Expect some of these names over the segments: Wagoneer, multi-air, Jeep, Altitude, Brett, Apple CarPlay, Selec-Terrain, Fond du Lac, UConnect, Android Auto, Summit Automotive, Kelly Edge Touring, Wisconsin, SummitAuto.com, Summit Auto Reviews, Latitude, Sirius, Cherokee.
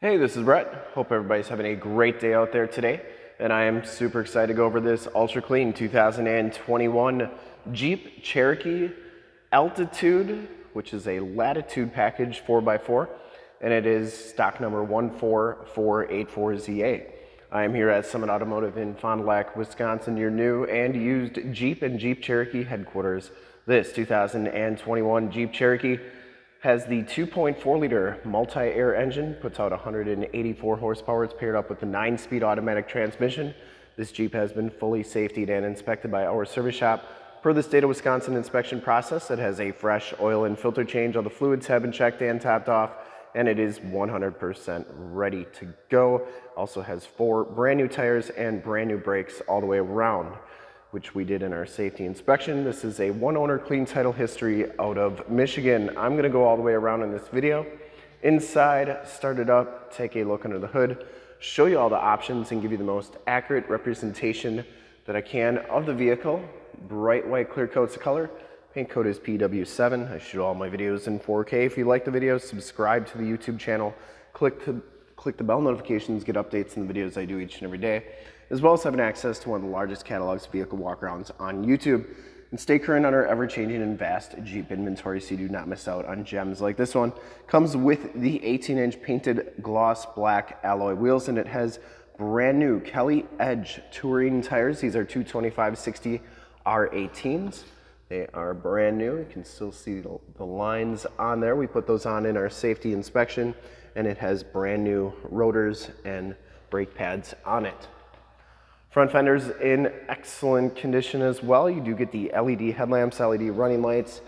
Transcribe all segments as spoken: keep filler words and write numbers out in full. Hey, this is Brett. Hope everybody's having a great day out there today. And I am super excited to go over this ultra clean two thousand twenty-one Jeep Cherokee Altitude, which is a Latitude package four by four, and it is stock number one four four eight four Z eight. I am here at Summit Automotive in Fond du Lac, Wisconsin, your new and used Jeep and Jeep Cherokee headquarters. This two thousand twenty-one Jeep Cherokee has the two point four liter multi-air engine, puts out one hundred eighty-four horsepower. It's paired up with a nine-speed automatic transmission. This Jeep has been fully safetied and inspected by our service shop. Per the state of Wisconsin inspection process, it has a fresh oil and filter change. All the fluids have been checked and topped off, and it is one hundred percent ready to go. Also has four brand new tires and brand new brakes all the way around, which we did in our safety inspection. This is a one owner clean title history out of Michigan. I'm gonna go all the way around in this video. Inside, start it up, take a look under the hood, show you all the options and give you the most accurate representation that I can of the vehicle. Bright white clear coat's the color. Paint code is P W seven. I shoot all my videos in four K. If you like the video, subscribe to the YouTube channel. Click to Click the bell notifications, get updates on the videos I do each and every day, as well as having access to one of the largest catalogs of vehicle walkarounds on YouTube. And stay current on our ever-changing and vast Jeep inventory so you do not miss out on gems like this one. Comes with the eighteen inch painted gloss black alloy wheels, and it has brand new Kelly Edge Touring tires. These are two twenty-five sixty R eighteens. They are brand new. You can still see the lines on there. We put those on in our safety inspection, and it has brand new rotors and brake pads on it. Front fender's in excellent condition as well. You do get the L E D headlamps, L E D running lights,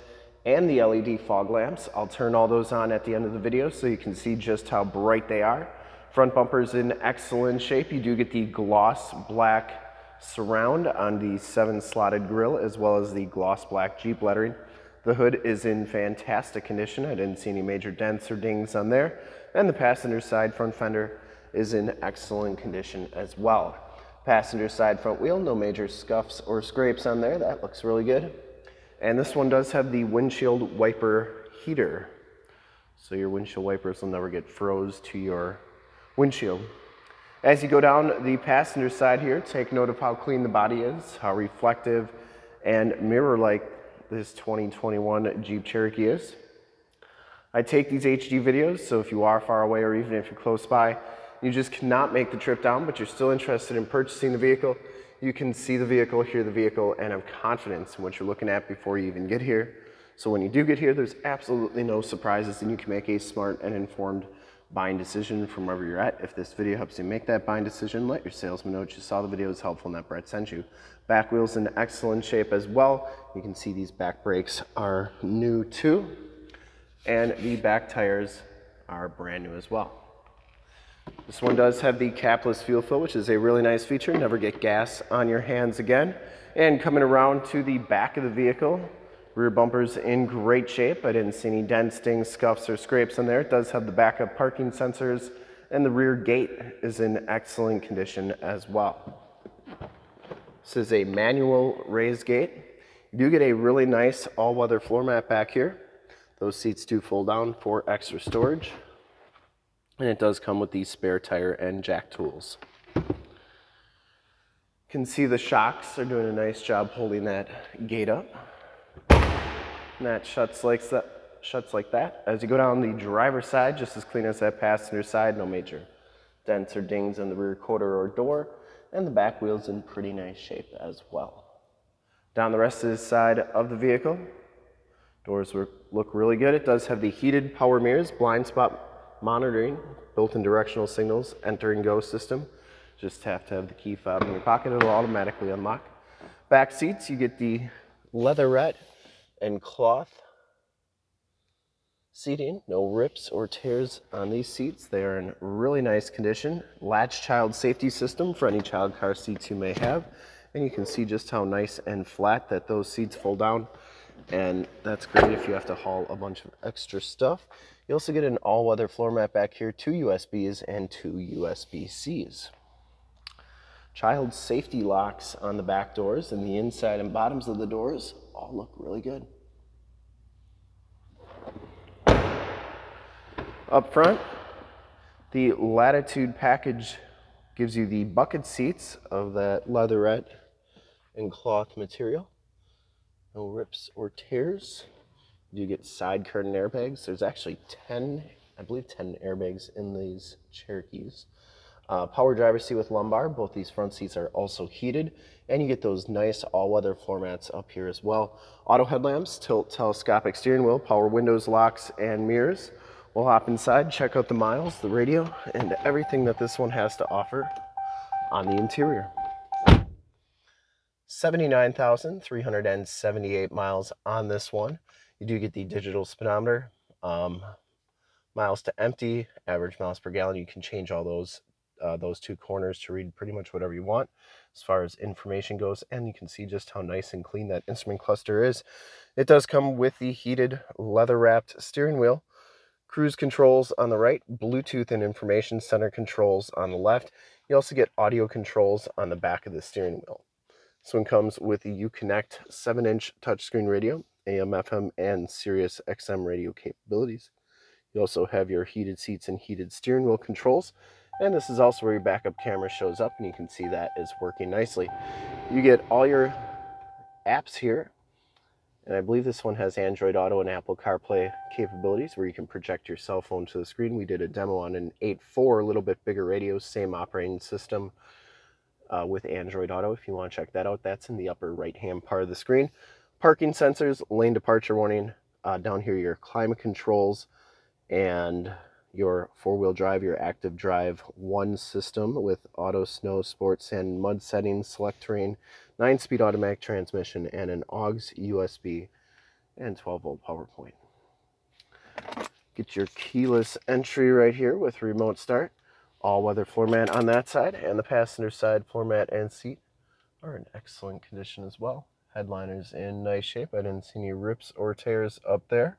and the L E D fog lamps. I'll turn all those on at the end of the video so you can see just how bright they are. Front bumper's in excellent shape. You do get the gloss black surround on the seven slotted grille, as well as the gloss black Jeep lettering. The hood is in fantastic condition. I didn't see any major dents or dings on there. And the passenger side front fender is in excellent condition as well. Passenger side front wheel, no major scuffs or scrapes on there. That looks really good. And this one does have the windshield wiper heater, so your windshield wipers will never get froze to your windshield. As you go down the passenger side here, take note of how clean the body is, how reflective and mirror-like this twenty twenty-one Jeep Cherokee is. I take these H D videos, so if you are far away or even if you're close by, you just cannot make the trip down, but you're still interested in purchasing the vehicle, you can see the vehicle, hear the vehicle, and have confidence in what you're looking at before you even get here. So when you do get here, there's absolutely no surprises, and you can make a smart and informed buying decision from wherever you're at. If this video helps you make that buying decision, let your salesman know that you saw the video is helpful and that Brett sent you. Back wheel's in excellent shape as well. You can see these back brakes are new too, and the back tires are brand new as well. This one does have the capless fuel fill, which is a really nice feature. Never get gas on your hands again. And coming around to the back of the vehicle, rear bumper's in great shape. I didn't see any dents, stings, scuffs, or scrapes in there. It does have the backup parking sensors, and the rear gate is in excellent condition as well. This is a manual raised gate. You do get a really nice all-weather floor mat back here. Those seats do fold down for extra storage, and it does come with the spare tire and jack tools. You can see the shocks are doing a nice job holding that gate up. And that shuts like that, shuts like that. As you go down the driver's side, just as clean as that passenger side, no major dents or dings in the rear quarter or door, and the back wheel's in pretty nice shape as well. Down the rest of the side of the vehicle, doors look really good. It does have the heated power mirrors, blind spot monitoring, built-in directional signals, enter and go system. Just have to have the key fob in your pocket, it'll automatically unlock. Back seats, you get the leatherette and cloth seating. No rips or tears on these seats. They are in really nice condition. Latch child safety system for any child car seats you may have. And you can see just how nice and flat that those seats fold down. And that's great if you have to haul a bunch of extra stuff. You also get an all-weather floor mat back here, two U S Bs and two U S B Cs. Child safety locks on the back doors, and the inside and bottoms of the doors all look really good. Up front, The Latitude package gives you the bucket seats of that leatherette and cloth material. No rips or tears. You get side curtain airbags. There's actually ten, I believe ten airbags in these Cherokees. Uh, power driver's seat with lumbar. Both these front seats are also heated, and you get those nice all-weather floor mats up here as well. Auto headlamps, tilt telescopic steering wheel, power windows, locks, and mirrors. We'll hop inside, check out the miles, the radio, and everything that this one has to offer on the interior. seventy-nine thousand three hundred seventy-eight miles on this one. You do get the digital speedometer, um, miles to empty, average miles per gallon. You can change all those Uh, those two corners to read pretty much whatever you want as far as information goes, and you can see just how nice and clean that instrument cluster is. It does come with the heated leather wrapped steering wheel, cruise controls on the right, Bluetooth and information center controls on the left. You also get audio controls on the back of the steering wheel. This one comes with the UConnect seven inch touchscreen radio, A M F M and Sirius X M radio capabilities. You also have your heated seats and heated steering wheel controls. And this is also where your backup camera shows up, and you can see that is working nicely. You get all your apps here, and I believe this one has Android Auto and Apple CarPlay capabilities where you can project your cell phone to the screen. We did a demo on an eight four, a little bit bigger radio, same operating system uh, with Android Auto. If you want to check that out, that's in the upper right-hand part of the screen. Parking sensors, lane departure warning, uh, down here your climate controls, and your four-wheel drive, your active drive one system with auto, snow, sports, sand, and mud settings, select terrain, nine speed automatic transmission, and an aux, U S B, and twelve volt power point. Get your keyless entry right here with remote start, all-weather floor mat on that side, and the passenger side floor mat and seat are in excellent condition as well. Headliner's in nice shape. I didn't see any rips or tears up there.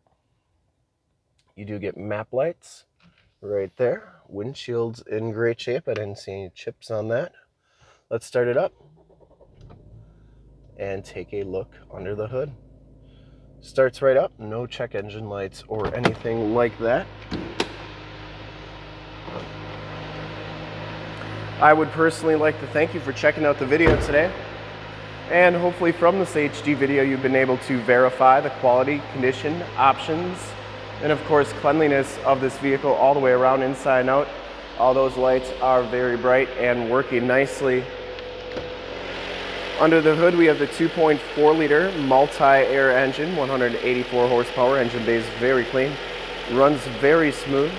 You do get map lights right there. Windshield's in great shape. I didn't see any chips on that. Let's start it up and take a look under the hood. Starts right up, no check engine lights or anything like that. I would personally like to thank you for checking out the video today. And hopefully from this H D video, you've been able to verify the quality, condition, options, and of course cleanliness of this vehicle all the way around, inside and out. All those lights are very bright and working nicely. Under the hood we have the two point four liter multi-air engine, one hundred eighty-four horsepower. Engine bay is very clean, runs very smooth.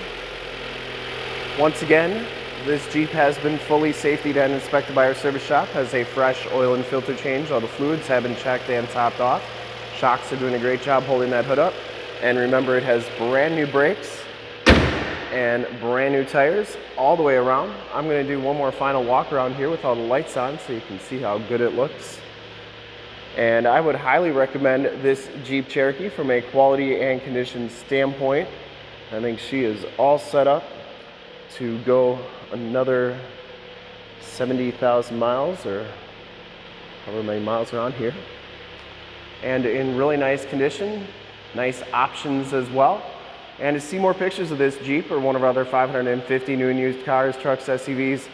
Once again, this Jeep has been fully safety and inspected by our service shop, has a fresh oil and filter change. All the fluids have been checked and topped off. Shocks are doing a great job holding that hood up. And remember, it has brand new brakes and brand new tires all the way around. I'm gonna do one more final walk around here with all the lights on so you can see how good it looks. And I would highly recommend this Jeep Cherokee from a quality and condition standpoint. I think she is all set up to go another seventy thousand miles or however many miles around here. And in really nice condition. Nice options as well. And to see more pictures of this Jeep or one of our other five hundred fifty new and used cars, trucks, S U Vs,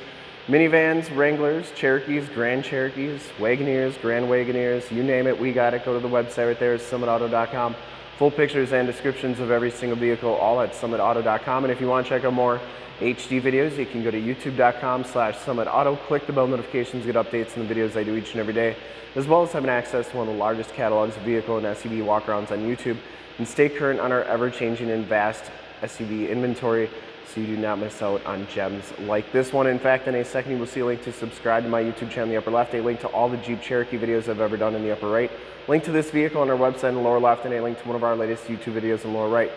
minivans, Wranglers, Cherokees, Grand Cherokees, Wagoneers, Grand Wagoneers, you name it, we got it. Go to the website right there, Summit Auto dot com. Full pictures and descriptions of every single vehicle, all at Summit Auto dot com. And if you want to check out more H D videos, you can go to YouTube dot com slash Summit Auto. Click the bell notifications, get updates on the videos I do each and every day, as well as having access to one of the largest catalogs of vehicle and S U V walkarounds on YouTube. And stay current on our ever-changing and vast S U V inventory so you do not miss out on gems like this one. In fact, in a second, you will see a link to subscribe to my YouTube channel in the upper left, a link to all the Jeep Cherokee videos I've ever done in the upper right, link to this vehicle on our website in the lower left, and a link to one of our latest YouTube videos in the lower right.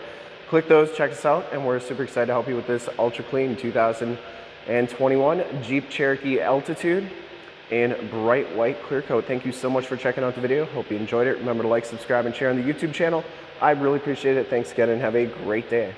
Click those, check us out, and we're super excited to help you with this ultra clean two thousand twenty-one Jeep Cherokee Altitude in bright white clear coat. Thank you so much for checking out the video. Hope you enjoyed it. Remember to like, subscribe, and share on the YouTube channel. I really appreciate it. Thanks again, and have a great day.